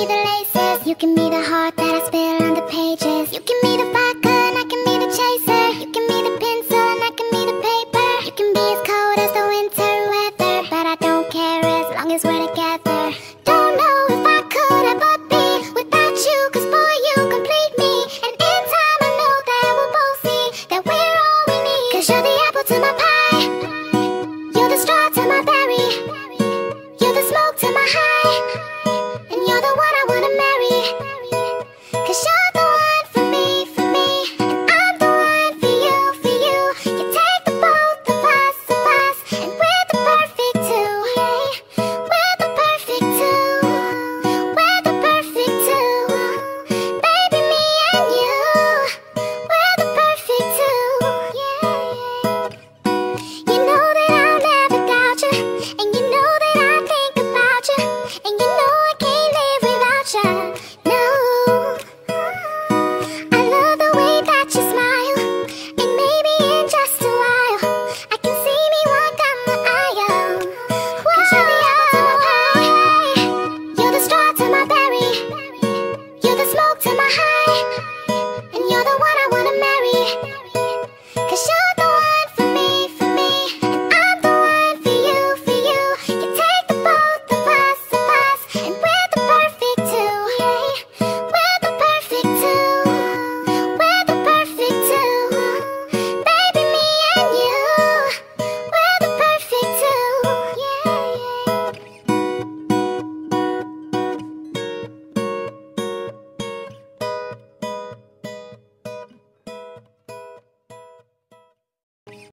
me the lace.